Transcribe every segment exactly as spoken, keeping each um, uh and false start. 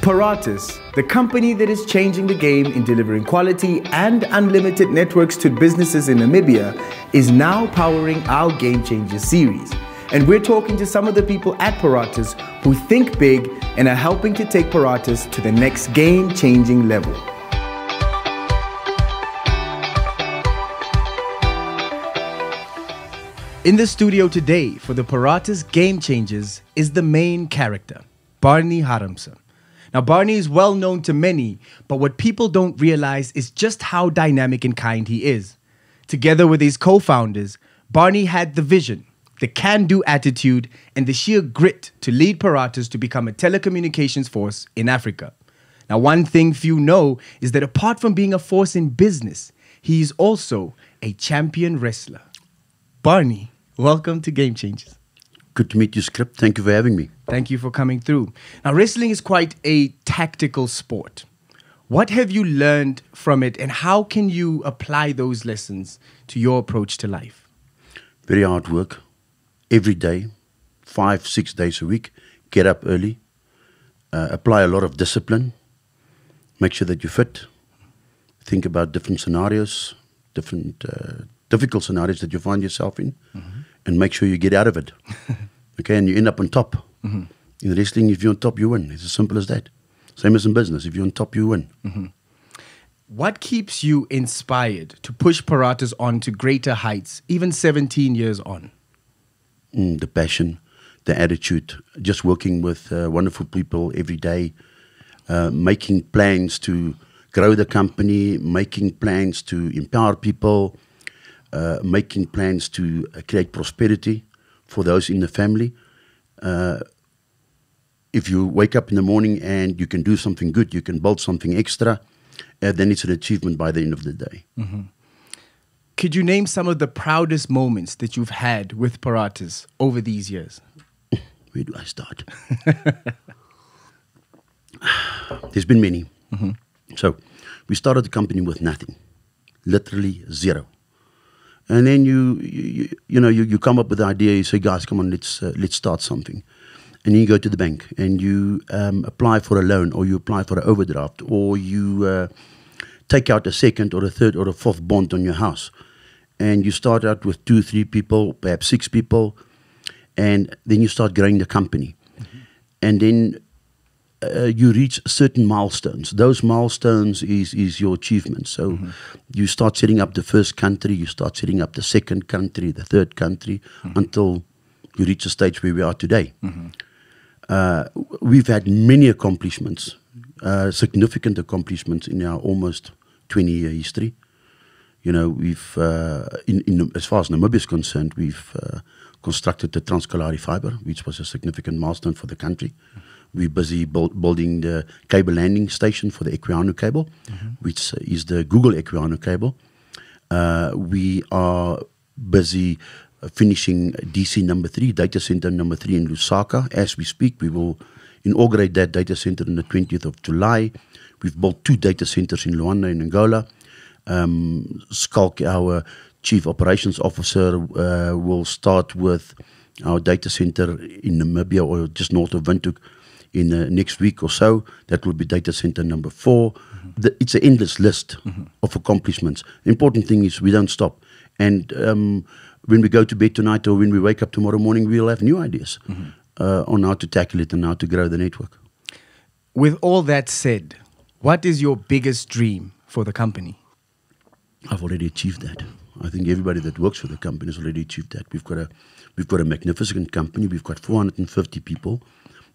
Paratus, the company that is changing the game in delivering quality and unlimited networks to businesses in Namibia, is now powering our Game Changers series. And we're talking to some of the people at Paratus who think big and are helping to take Paratus to the next game-changing level. In the studio today for the Paratus Game Changers is the main character, Barney Harmse. Now, Barney is well known to many, but what people don't realize is just how dynamic and kind he is. Together with his co-founders, Barney had the vision, the can-do attitude, and the sheer grit to lead Paratus to become a telecommunications force in Africa. Now, one thing few know is that apart from being a force in business, he is also a champion wrestler. Barney, welcome to Game Changers. Good to meet you, Script. Thank you for having me. Thank you for coming through. Now, wrestling is quite a tactical sport. What have you learned from it, and how can you apply those lessons to your approach to life? Very hard work. Every day, five, six days a week, get up early, uh, apply a lot of discipline, make sure that you fit, think about different scenarios, different uh, difficult scenarios that you find yourself in, mm-hmm. and make sure you get out of it. Okay, and you end up on top. Mm-hmm. In wrestling, if you're on top, you win. It's as simple as that. Same as in business. If you're on top, you win. Mm-hmm. What keeps you inspired to push Paratus on to greater heights, even seventeen years on? Mm, the passion, the attitude, just working with uh, wonderful people every day, uh, making plans to grow the company, making plans to empower people, uh, making plans to create prosperity for those in the family. Uh, if you wake up in the morning and you can do something good, you can build something extra, uh, then it's an achievement by the end of the day. Mm-hmm. Could you name some of the proudest moments that you've had with Paratus over these years? Where do I start? There's been many. Mm-hmm. So we started the company with nothing, literally zero. And then you, you, you, you know, you, you come up with the idea. You say, guys, come on, let's uh, let's start something. And then you go to the bank and you um, apply for a loan, or you apply for an overdraft, or you uh, take out a second or a third or a fourth bond on your house. And you start out with two, three people, perhaps six people, and then you start growing the company. Mm-hmm. And then uh, you reach certain milestones. Those milestones is, is your achievement. So mm-hmm. you start setting up the first country, you start setting up the second country, the third country, mm-hmm. until you reach the stage where we are today. Mm-hmm. uh, we've had many accomplishments, uh, significant accomplishments in our almost twenty-year history. You know, we've, uh, in, in, as far as Namibia is concerned, we've uh, constructed the Transcolari fiber, which was a significant milestone for the country. Mm-hmm. We're busy build, building the cable landing station for the Equiano cable, mm-hmm. which is the Google Equiano cable. Uh, we are busy finishing D C number three, data center number three in Lusaka. As we speak, we will inaugurate that data center on the twentieth of July. We've built two data centers in Luanda in Angola. Um, Skalk, our chief operations officer, uh, will start with our data center in Namibia, or just north of Windhoek, in the next week or so. That will be data center number four. Mm-hmm. the, it's an endless list mm-hmm. of accomplishments. The important thing is we don't stop. And um, when we go to bed tonight or when we wake up tomorrow morning, we'll have new ideas mm-hmm. uh, on how to tackle it and how to grow the network. With all that said, what is your biggest dream for the company? I've already achieved that. I think everybody that works for the company has already achieved that. We've got a, we've got a magnificent company. We've got four hundred fifty people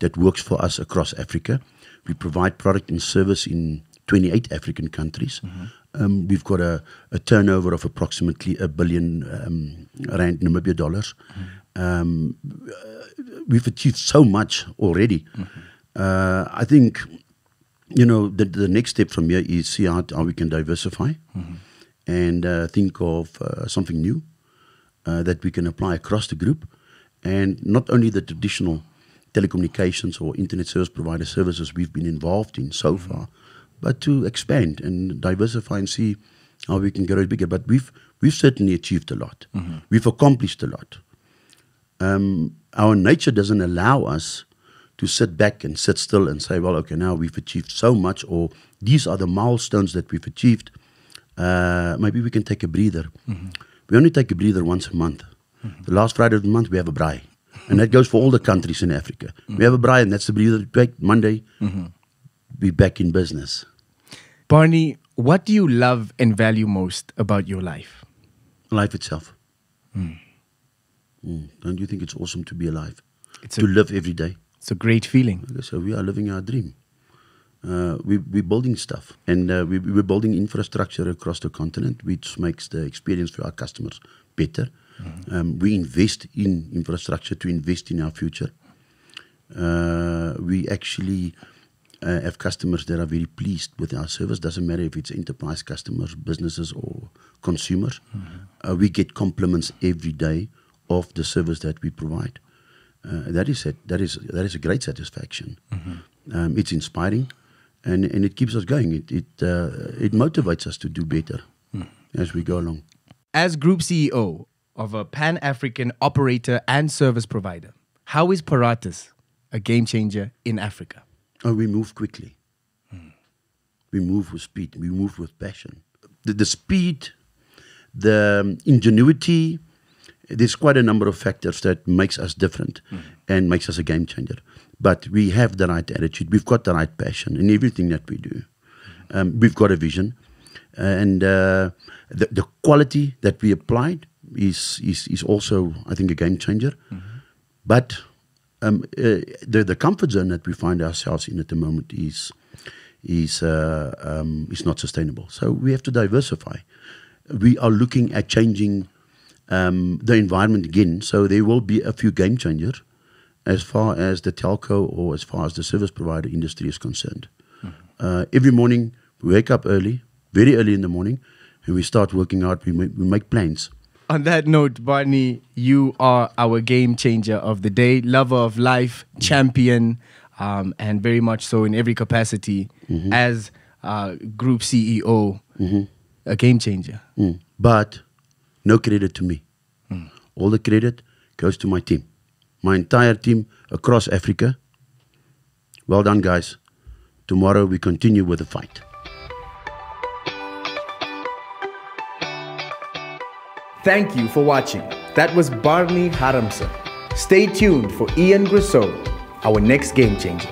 that works for us across Africa. We provide product and service in twenty-eight African countries. Mm-hmm. um, we've got a, a turnover of approximately a billion um, rand Namibia dollars. Mm-hmm. um, we've achieved so much already. Mm-hmm. uh, I think, you know, the, the next step from here is see how, how we can diversify mm-hmm. and uh, think of uh, something new uh, that we can apply across the group. And not only the traditional telecommunications or internet service provider services we've been involved in so mm-hmm. far, but to expand and diversify and see how we can grow it bigger. But we've, we've certainly achieved a lot. Mm-hmm. We've accomplished a lot. Um, our nature doesn't allow us to sit back and sit still and say, well, okay, now we've achieved so much, or these are the milestones that we've achieved. Uh, maybe we can take a breather. Mm-hmm. We only take a breather once a month. Mm-hmm. The last Friday of the month, we have a braai. And that goes for all the countries in Africa. Mm-hmm. We have a braai, and that's the breather we take. Monday, mm-hmm. be back in business. Barney, what do you love and value most about your life? Life itself. Mm. Mm. Don't you think it's awesome to be alive? It's to a, live every day. It's a great feeling. Okay, so we are living our dream. Uh, we, we're building stuff, and uh, we, we're building infrastructure across the continent, which makes the experience for our customers better. Mm-hmm. um, we invest in infrastructure to invest in our future. Uh, we actually uh, have customers that are very pleased with our service. Doesn't matter if it's enterprise customers, businesses, or consumers. Mm-hmm. uh, we get compliments every day of the service that we provide. Uh, that is it. That is that is a great satisfaction. Mm-hmm. um, it's inspiring. And, and it keeps us going. It, it, uh, it motivates us to do better mm. as we go along. As Group C E O of a Pan-African operator and service provider, how is Paratus a game changer in Africa? Oh, we move quickly. Mm. We move with speed. We move with passion. The, the speed, the um, ingenuity, there's quite a number of factors that makes us different mm. and makes us a game changer. But we have the right attitude. We've got the right passion in everything that we do. Um, we've got a vision. And uh, the, the quality that we applied is, is, is also, I think, a game changer. Mm-hmm. But um, uh, the, the comfort zone that we find ourselves in at the moment is, is, uh, um, is not sustainable. So we have to diversify. We are looking at changing um, the environment again. So there will be a few game changers as far as the telco or as far as the service provider industry is concerned. Mm-hmm. uh, every morning, we wake up early, very early in the morning, and we start working out, we, we make plans. On that note, Barney, you are our game changer of the day, lover of life, champion, um, and very much so in every capacity mm-hmm. as uh, Group C E O, mm-hmm. a game changer. Mm. But no credit to me. Mm. All the credit goes to my team. My entire team across Africa. Well done, guys. Tomorrow we continue with the fight. Thank you for watching. That was Barney Harmse. Stay tuned for Ian Grassow, our next game changer.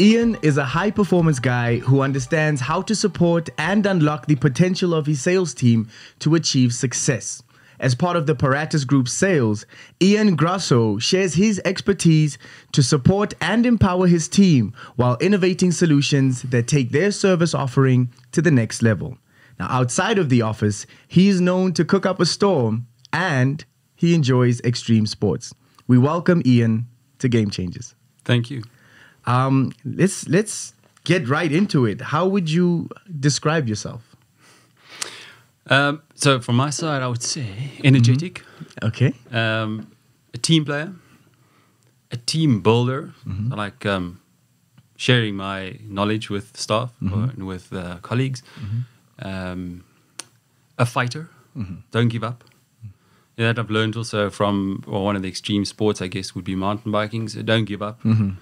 Ian is a high-performance guy who understands how to support and unlock the potential of his sales team to achieve success. As part of the Paratus Group sales, Ian Grassow shares his expertise to support and empower his team while innovating solutions that take their service offering to the next level. Now, outside of the office, he is known to cook up a storm and he enjoys extreme sports. We welcome Ian to Game Changers. Thank you. Um, let's let's get right into it. How would you describe yourself? Um, so from my side, I would say energetic. Mm-hmm. Okay. Um, a team player, a team builder. Mm-hmm. I like um, sharing my knowledge with staff mm-hmm. or, and with uh, colleagues. Mm-hmm. Um, a fighter. Mm-hmm. Don't give up. Yeah, that I've learned also from well, one of the extreme sports, I guess, would be mountain biking. So don't give up. Mm-hmm.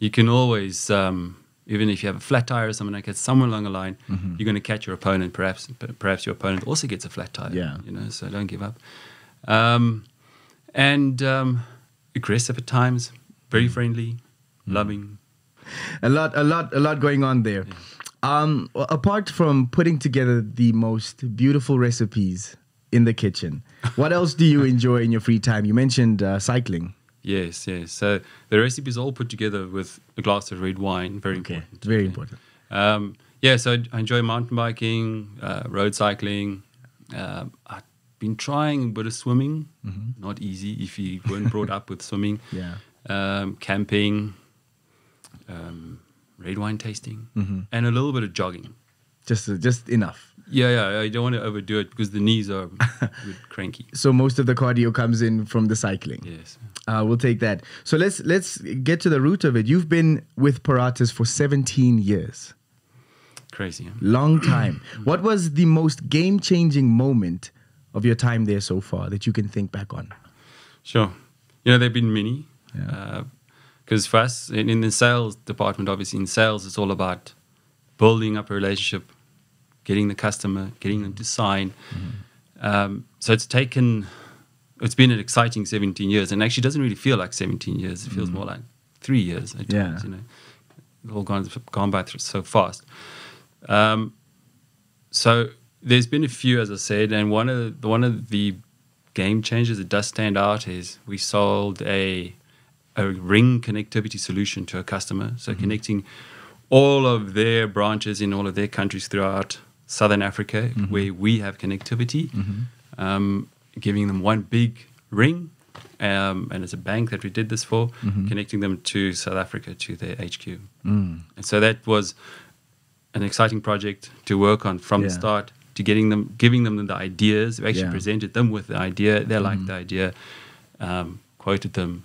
You can always, um, even if you have a flat tire or something like that, somewhere along the line, mm-hmm. you're going to catch your opponent. Perhaps perhaps your opponent also gets a flat tire. Yeah. You know, so don't give up. Um, and um, aggressive at times, very friendly, mm-hmm. loving. A lot, a lot, a lot going on there. Yeah. Um, apart from putting together the most beautiful recipes in the kitchen, what else do you enjoy in your free time? You mentioned uh, cycling. Yes, yes. So the recipe is all put together with a glass of red wine. Very okay. important. Very okay. important. Um, yeah, so I enjoy mountain biking, uh, road cycling. Uh, I've been trying a bit of swimming. Mm-hmm. Not easy if you weren't brought up with swimming. Yeah. Um, camping, um, red wine tasting, mm-hmm. and a little bit of jogging. Just, uh, just enough. Yeah, yeah, I don't want to overdo it because the knees are cranky. So most of the cardio comes in from the cycling. Yes. Uh, we'll take that. So let's let's get to the root of it. You've been with Paratus for seventeen years. Crazy. Huh? Long time. What was the most game-changing moment of your time there so far that you can think back on? Sure. You know, there have been many. Because yeah. uh, for us, in, in the sales department, obviously in sales, it's all about building up a relationship, getting the customer, getting them to sign. Mm-hmm. Um, so it's taken, it's been an exciting seventeen years, and actually doesn't really feel like seventeen years. It feels mm-hmm. more like three years at yeah. times, you know. It's all gone, gone by through so fast. Um, so there's been a few, as I said, and one of the, one of the game changers that does stand out is we sold a a ring connectivity solution to a customer. So mm-hmm. connecting all of their branches in all of their countries throughout Southern Africa, mm-hmm. where we have connectivity, mm-hmm. um, giving them one big ring, um, and it's a bank that we did this for, mm-hmm. connecting them to South Africa, to their H Q. Mm. And so that was an exciting project to work on from yeah. the start, to getting them, giving them the ideas. We actually yeah. presented them with the idea. They liked mm. the idea, um, quoted them,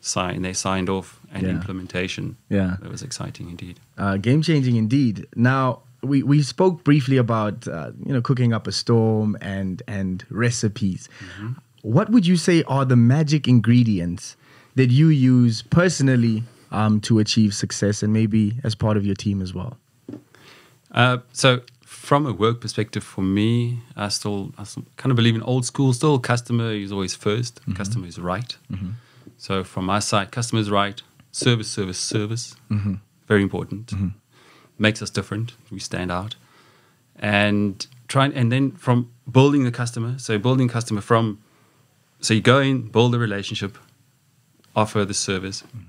sign, they signed off, and yeah. implementation. Yeah, that was exciting indeed. Uh, game changing indeed. Now we we spoke briefly about uh, you know, cooking up a storm and and recipes. Mm-hmm. What would you say are the magic ingredients that you use personally um, to achieve success, and maybe as part of your team as well? Uh, so. From a work perspective, for me, I still, I still kind of believe in old school. Still, customer is always first. Mm-hmm. Customer is right. Mm-hmm. So from my side, customer is right. Service, service, service. Mm-hmm. Very important. Mm-hmm. Makes us different. We stand out. And try, and then from building the customer. So building customer from, so you go in, build the relationship, offer the service. Mm-hmm.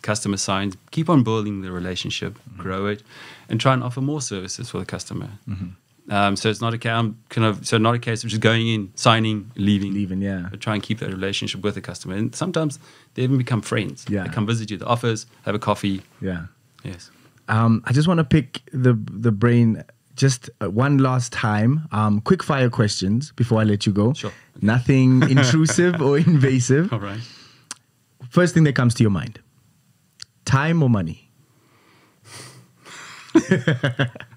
Customer signs, keep on building the relationship, mm-hmm. grow it, and try and offer more services for the customer. Mm-hmm. um, so it's not a kind of so not a case of just going in, signing, leaving, leaving, yeah. But try and keep that relationship with the customer, and sometimes they even become friends. Yeah, they come visit you at the office, have a coffee. Yeah, yes. Um, I just want to pick the the brain just one last time. Um, quick fire questions before I let you go. Sure. Nothing intrusive or invasive. All right. First thing that comes to your mind. Time or money?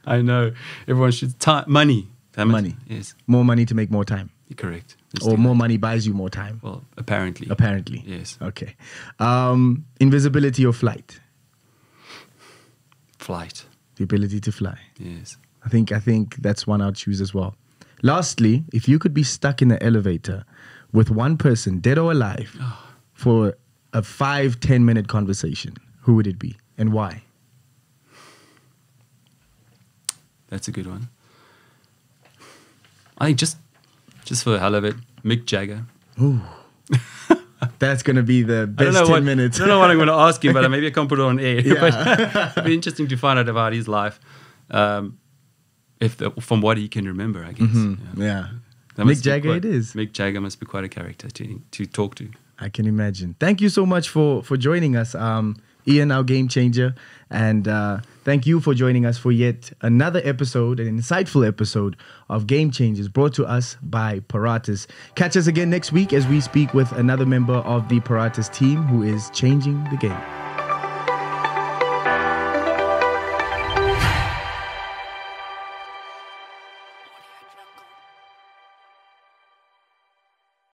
I know. Everyone should... Time, money. Money. Yes. More money to make more time. Correct. Let's or more that. Money buys you more time. Well, apparently. Apparently. Yes. Okay. Um, invisibility or flight? Flight. The ability to fly. Yes. I think, I think that's one I'll choose as well. Lastly, if you could be stuck in an elevator with one person, dead or alive, oh. for a five, ten minute conversation, who would it be and why? That's a good one. I think just just for the hell of it, Mick Jagger. Ooh. That's going to be the best ten what, minutes. I don't know what I'm going to ask him, but maybe I can't put it on air. Yeah. But it'll be interesting to find out about his life, um, if the, from what he can remember, I guess. Mm-hmm. Yeah. yeah. Mick Jagger quite, it is. Mick Jagger must be quite a character to, to talk to. I can imagine. Thank you so much for, for joining us, um, Ian, our game changer. And uh, thank you for joining us for yet another episode, an insightful episode of Game Changers, brought to us by Paratus. Catch us again next week as we speak with another member of the Paratus team who is changing the game.